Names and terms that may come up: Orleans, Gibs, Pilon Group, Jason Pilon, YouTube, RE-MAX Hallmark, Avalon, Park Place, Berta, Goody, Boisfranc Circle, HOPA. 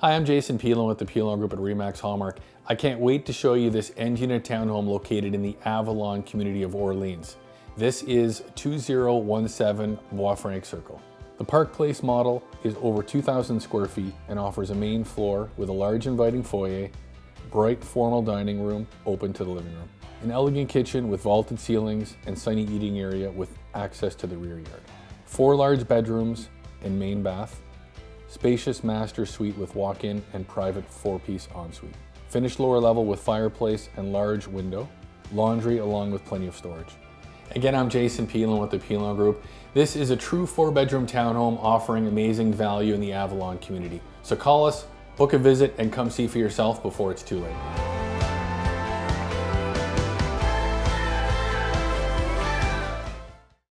Hi, I'm Jason Pilon with the Pilon Group at RE-MAX Hallmark. I can't wait to show you this end unit townhome located in the Avalon community of Orleans. This is 2017 Boisfranc Circle. The Park Place model is over 2,000 square feet and offers a main floor with a large inviting foyer, bright formal dining room open to the living room, an elegant kitchen with vaulted ceilings and sunny eating area with access to the rear yard, 4 large bedrooms and main bath, spacious master suite with walk-in and private 4-piece ensuite. Finished lower level with fireplace and large window. Laundry along with plenty of storage. Again, I'm Jason Pilon with the Pilon Group. This is a true 4-bedroom townhome offering amazing value in the Avalon community. So call us, book a visit, and come see for yourself before it's too late.